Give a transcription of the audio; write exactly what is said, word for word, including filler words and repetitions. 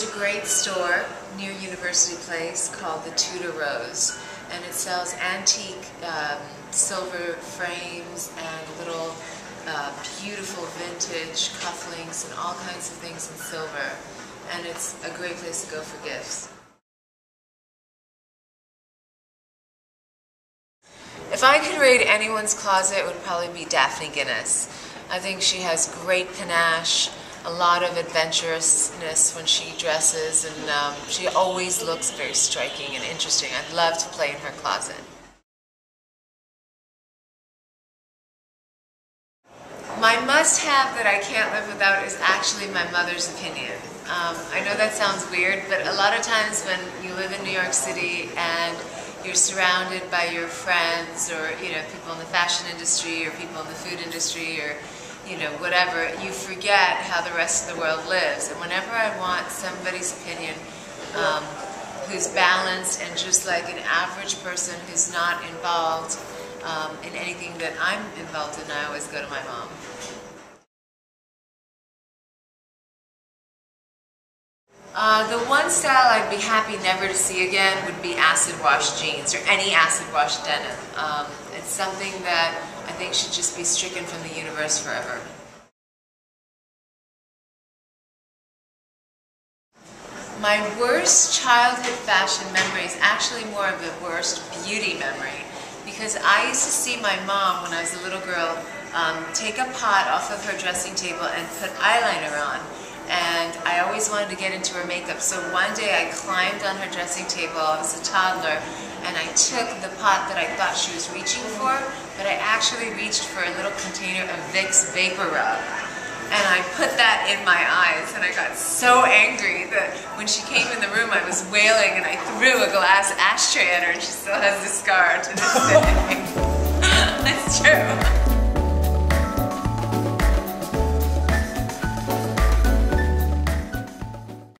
There's a great store near University Place called the Tudor Rose, and it sells antique um, silver frames and little uh, beautiful vintage cufflinks and all kinds of things in silver, and it's a great place to go for gifts. If I could rate anyone's closet, it would probably be Daphne Guinness. I think she has great panache, a lot of adventurousness when she dresses, and um, she always looks very striking and interesting. I'd love to play in her closet. My must-have that I can't live without is actually my mother's opinion. Um, I know that sounds weird, but a lot of times when you live in New York City and you're surrounded by your friends, or you know, people in the fashion industry, or people in the food industry, or you know, whatever, you forget how the rest of the world lives. And whenever I want somebody's opinion um, who's balanced and just like an average person who's not involved um, in anything that I'm involved in, I always go to my mom. Uh, the one style I'd be happy never to see again would be acid wash jeans, or any acid wash denim. Um, it's something that I think should just be stricken from the universe forever. My worst childhood fashion memory is actually more of the worst beauty memory, because I used to see my mom when I was a little girl um, take a pot off of her dressing table and put eyeliner on. And I always wanted to get into her makeup, so one day I climbed on her dressing table, I was a toddler, and I took the pot that I thought she was reaching for, but I actually reached for a little container of Vicks Vapor Rub, and I put that in my eyes, and I got so angry that when she came in the room I was wailing, and I threw a glass ashtray at her, and she still has the scar to this day. That's true.